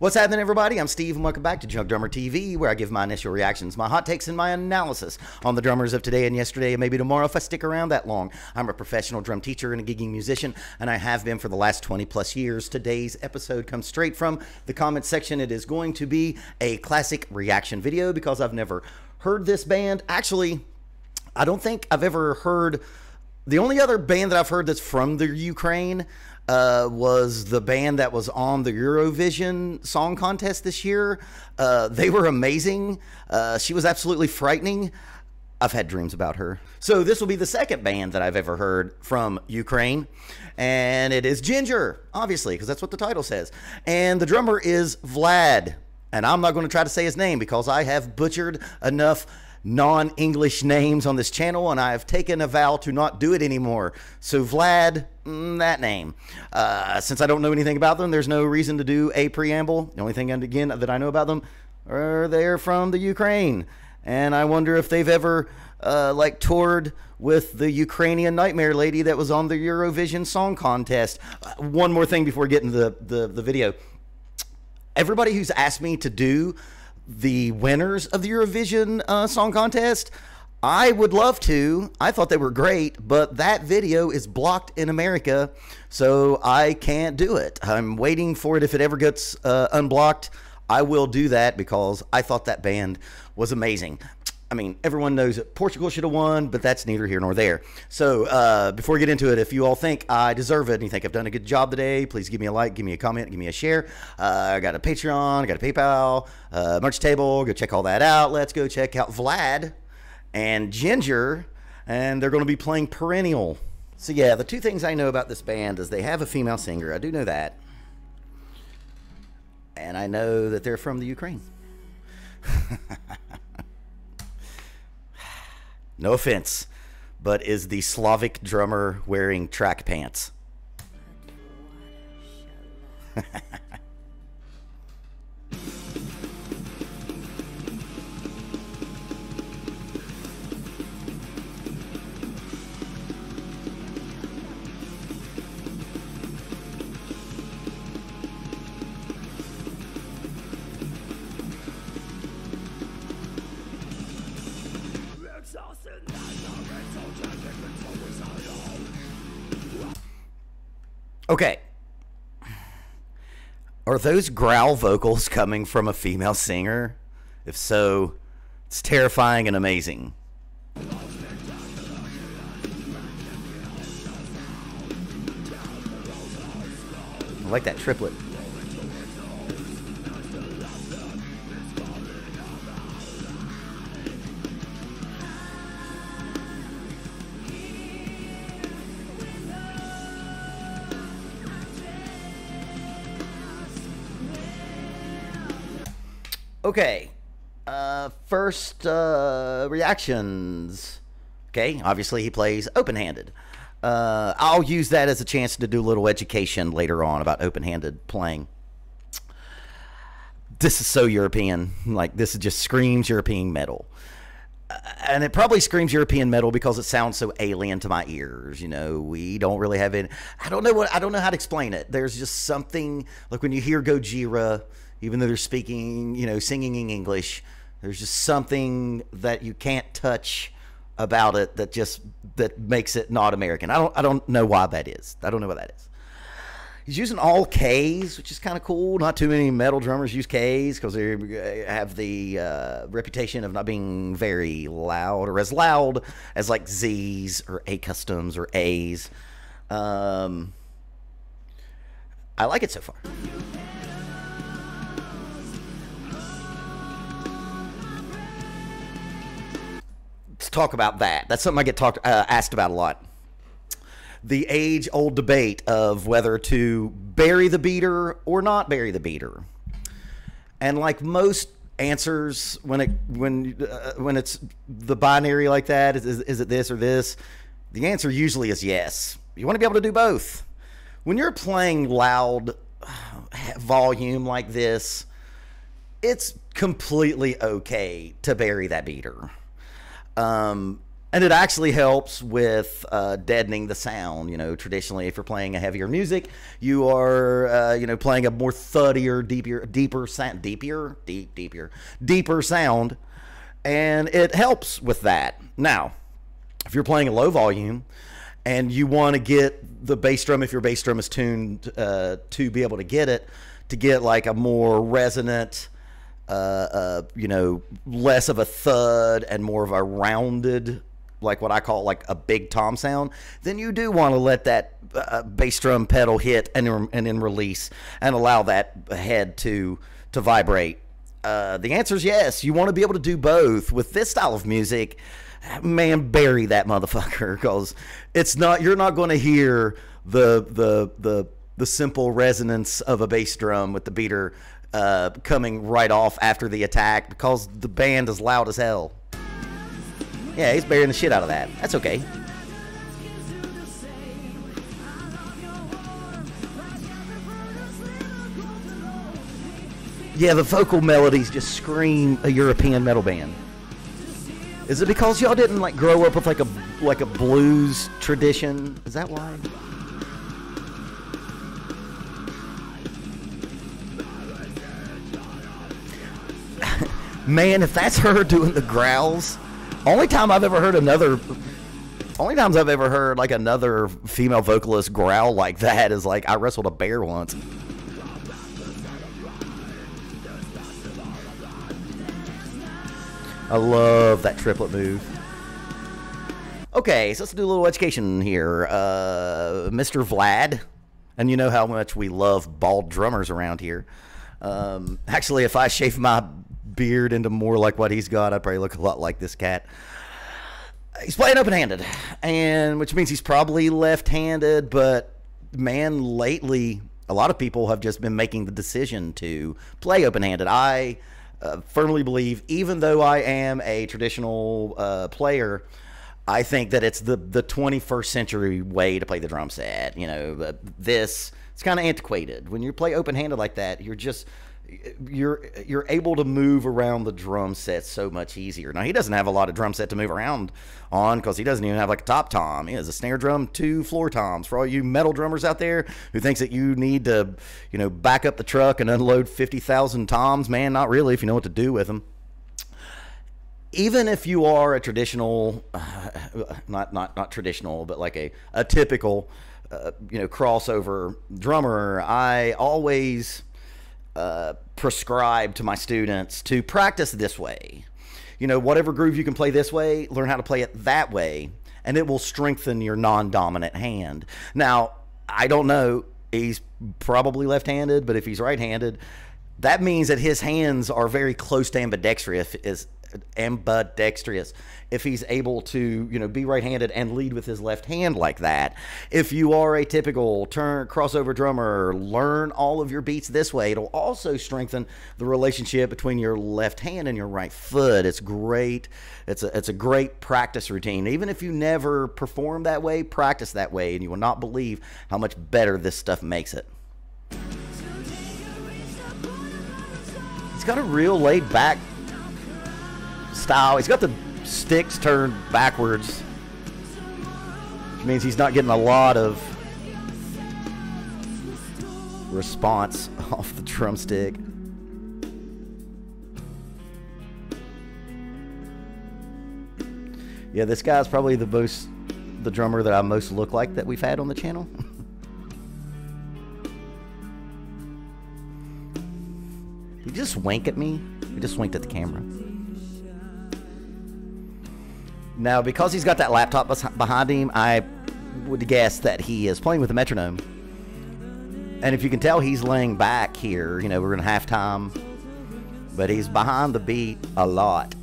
What's happening, everybody? I'm Steve, and welcome back to Junkdrummer TV, where I give my initial reactions, my hot takes, and my analysis on the drummers of today and yesterday, and maybe tomorrow if I stick around that long. I'm a professional drum teacher and a gigging musician, and I have been for the last 20-plus years. Today's episode comes straight from the comment section. It is going to be a classic reaction video because I've never heard this band. Actually, I don't think I've ever heard... The only other band that I've heard that's from the Ukraine was the band that was on the Eurovision Song Contest this year. They were amazing. She was absolutely frightening. I've had dreams about her. So this will be the second band that I've ever heard from Ukraine, and it is Jinjer, obviously, because that's what the title says. And the drummer is Vlad, and I'm not going to try to say his name because I have butchered enough non-English names on this channel, and I have taken a vow to not do it anymore. So Vlad, that name. Since I don't know anything about them, there's no reason to do a preamble. The only thing, again, that I know about them are they're from the Ukraine. And I wonder if they've ever, like, toured with the Ukrainian nightmare lady that was on the Eurovision Song Contest. One more thing before getting to the video. Everybody who's asked me to do the winners of the Eurovision Song Contest, I would love to. I thought they were great, but that video is blocked in America, so I can't do it. I'm waiting for it. If it ever gets unblocked, I will do that because I thought that band was amazing. I mean, everyone knows that Portugal should have won, but that's neither here nor there. So before we get into it, if you all think I deserve it and you think I've done a good job today, please give me a like, give me a comment, give me a share. I got a Patreon, I got a PayPal, merch table. Go check all that out. Let's go check out Vlad and Jinjer, and they're going to be playing Perennial. So yeah, the two things I know about this band is they have a female singer. I do know that. And I know that they're from the Ukraine. No offense, but is the Slavic drummer wearing track pants? Okay. Are those growl vocals coming from a female singer? If so, it's terrifying and amazing. I like that triplet. Okay, first reactions. Okay, obviously he plays open-handed. I'll use that as a chance to do a little education later on about open-handed playing. This is so European. Like, this is just screams European metal. And it probably screams European metal because it sounds so alien to my ears. You know, we don't really have any... I don't know how to explain it. There's just something... Like, when you hear Gojira... Even though they're speaking, you know, singing in English, there's just something that you can't touch about it that just makes it not American. I don't know why that is. I don't know why that is. He's using all Ks, which is kind of cool. Not too many metal drummers use Ks because they have the reputation of not being very loud or as loud as like Zs or A customs or As. I like it so far. Talk about that. That's something I get asked about a lot. The age-old debate of whether to bury the beater or not bury the beater. And like most answers, when it's the binary like that, is it this or this? The answer usually is yes. You want to be able to do both. When you're playing loud volume like this, it's completely okay to bury that beater. And it actually helps with deadening the sound. You know, traditionally, if you're playing a heavier music, you are, you know, playing a more thuddier, deeper sound. And it helps with that. Now, if you're playing a low volume and you want to get the bass drum, if your bass drum is tuned to be able to get it, to get like a more resonant, you know, less of a thud and more of a rounded, like what I call like a big tom sound, then you do want to let that bass drum pedal hit and then release and allow that head to vibrate. The answer is yes. You want to be able to do both with this style of music. Man, bury that motherfucker, because it's not, you're not going to hear the simple resonance of a bass drum with the beater coming right off after the attack, because the band is loud as hell. Yeah, he's burying the shit out of that. That's okay. Yeah, the vocal melodies just scream a European metal band. Is it because y'all didn't like grow up with like a blues tradition? Is that why? Man, if that's her doing the growls, only times I've ever heard like another female vocalist growl like that is like I wrestled a bear once. I love that triplet move. Okay, so let's do a little education here. Mr. Vlad, and you know how much we love bald drummers around here. Actually, if I shave my beard into more like what he's got, I'd probably look a lot like this cat. He's playing open-handed, and which means he's probably left-handed, but man, lately, a lot of people have just been making the decision to play open-handed. I firmly believe, even though I am a traditional player, I think that it's the 21st century way to play the drum set. You know, this, it's kind of antiquated. When you play open-handed like that, you're just, you're able to move around the drum set so much easier. Now, he doesn't have a lot of drum set to move around on, because he doesn't even have like a top tom. He has a snare drum, 2 floor toms. For all you metal drummers out there who thinks that you need to, you know, back up the truck and unload 50,000 toms, man, not really if you know what to do with them. Even if you are a traditional, not traditional, but like a typical, you know, crossover drummer, I always prescribe to my students to practice this way. You know, whatever groove you can play this way, learn how to play it that way, and it will strengthen your non-dominant hand. Now, I don't know, he's probably left-handed, but if he's right-handed, that means that his hands are very close to ambidextrous. If he's able to, you know, be right-handed and lead with his left hand like that. If you are a typical crossover drummer, learn all of your beats this way. It'll also strengthen the relationship between your left hand and your right foot. It's great. It's a great practice routine. Even if you never perform that way, practice that way, and you will not believe how much better this stuff makes it. It's got a real laid-back style. He's got the sticks turned backwards, which means he's not getting a lot of response off the drumstick. Yeah, this guy's probably the drummer that I most look like that we've had on the channel. Did he just wink at me? He just winked at the camera. Now, because he's got that laptop behind him, I would guess that he is playing with a metronome. And if you can tell, he's laying back here. You know, we're in halftime, but he's behind the beat a lot.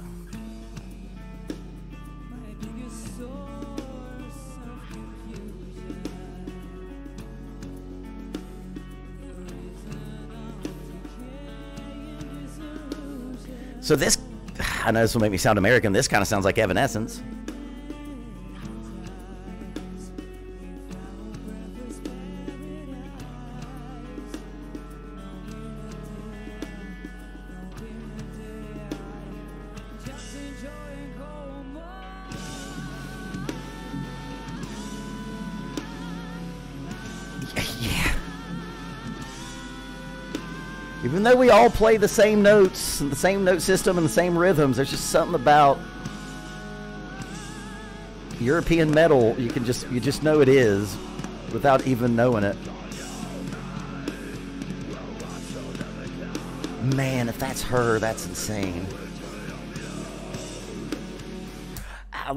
So this, I know this will make me sound American. This kind of sounds like Evanescence. Even though we all play the same notes, and the same note system, and the same rhythms, there's just something about European metal. You just know it is, without even knowing it. Man, if that's her, that's insane.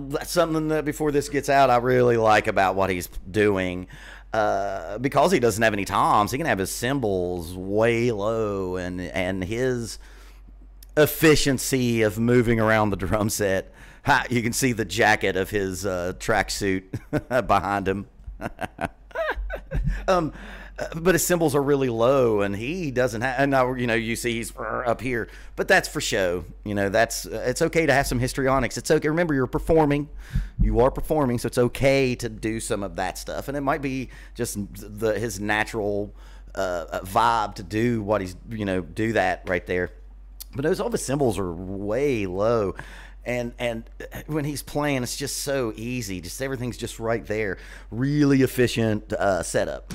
That's something that before this gets out, I really like about what he's doing. Because he doesn't have any toms, he can have his cymbals way low, and his efficiency of moving around the drum set. Ha, you can see the jacket of his tracksuit behind him. But his cymbals are really low, and he doesn't have. And now, you know, you see he's up here, but that's for show. You know, that's it's okay to have some histrionics. It's okay. Remember, you're performing. You are performing, so it's okay to do some of that stuff. And it might be just his natural vibe to do what he's, you know, do that right there. But those all the cymbals are way low. And when he's playing, it's just so easy. Just everything's just right there. Really efficient setup.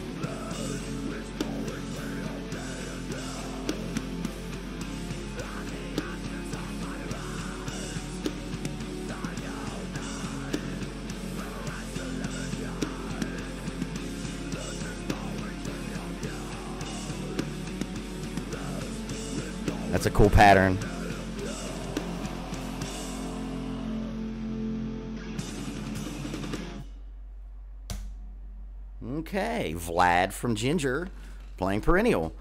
That's a cool pattern. Okay, Vlad from Jinjer playing Perennial.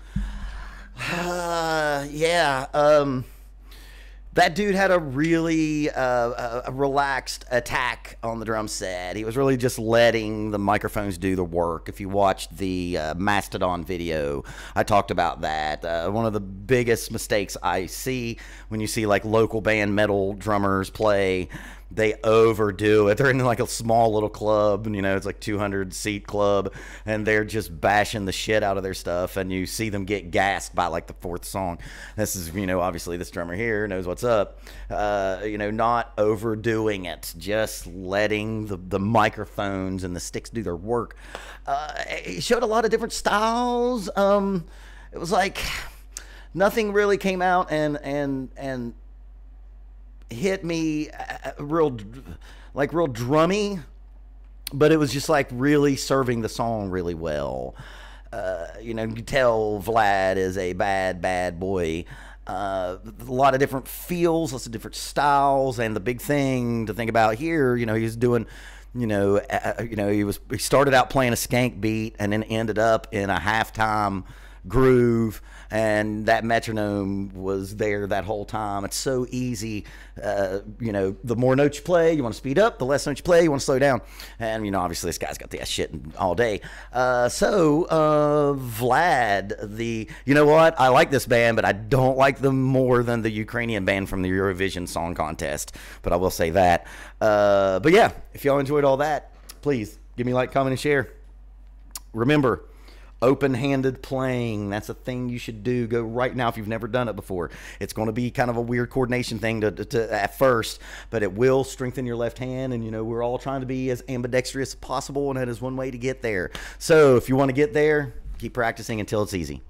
That dude had a really a relaxed attack on the drum set. He was really just letting the microphones do the work. If you watched the Mastodon video, I talked about that. One of the biggest mistakes I see when you see like local band metal drummers play, they overdo it. They're in like a small little club, and you know, it's like 200-seat club, and they're just bashing the shit out of their stuff, and you see them get gassed by like the fourth song. This is, you know, obviously this drummer here knows what's up. You know, not overdoing it, just letting the microphones and the sticks do their work. He showed a lot of different styles. It was like nothing really came out and hit me real drummy, but it was just like really serving the song really well. You know, you can tell Vlad is a bad boy. A lot of different feels, lots of different styles, and the big thing to think about here, you know, he's doing, you know, he started out playing a skank beat and then ended up in a halftime groove, and that metronome was there that whole time. It's so easy. You know, the more notes you play, you want to speed up. The less notes you play, you want to slow down. And you know, obviously this guy's got the shit all day. So Vlad, you know what, I like this band, but I don't like them more than the Ukrainian band from the Eurovision Song Contest, but I will say that. But yeah, if y'all enjoyed all that, please give me a like, comment, and share. Remember, open-handed playing, that's a thing you should do. Go right now if you've never done it before. It's going to be kind of a weird coordination thing to at first, but it will strengthen your left hand, and you know, we're all trying to be as ambidextrous as possible, and that is one way to get there. So if you want to get there, keep practicing until it's easy.